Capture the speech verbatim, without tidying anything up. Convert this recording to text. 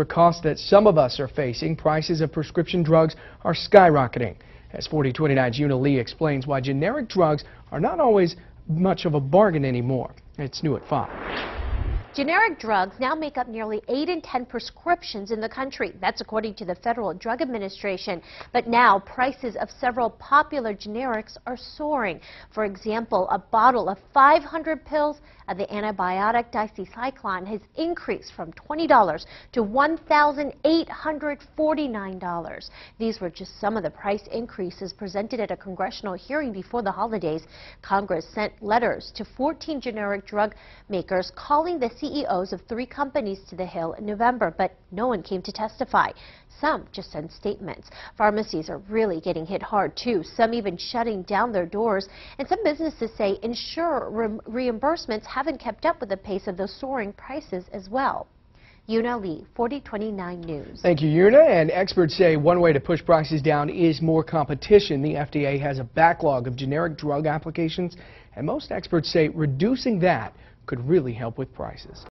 extra cost that some of us are facing, prices of prescription drugs are skyrocketing. As forty twenty-nine's Yuna Lee explains why generic drugs are not always much of a bargain anymore. It's new at five. Generic drugs now make up nearly eight in ten prescriptions in the country. That's according to the Federal Drug Administration. But now, prices of several popular generics are soaring. For example, a bottle of five hundred pills of the antibiotic doxycycline has increased from twenty dollars to one thousand eight hundred forty-nine dollars. These were just some of the price increases presented at a congressional hearing before the holidays. Congress sent letters to fourteen generic drug makers calling the C E Os of three companies to the Hill in November, but no one came to testify. Some just sent statements. Pharmacies are really getting hit hard, too, some even shutting down their doors. And some businesses say insurer re reimbursements haven't kept up with the pace of those soaring prices as well. Yuna Lee, forty twenty-nine News. Thank you, Yuna. And experts say one way to push prices down is more competition. The F D A has a backlog of generic drug applications, and most experts say reducing that could really help with prices.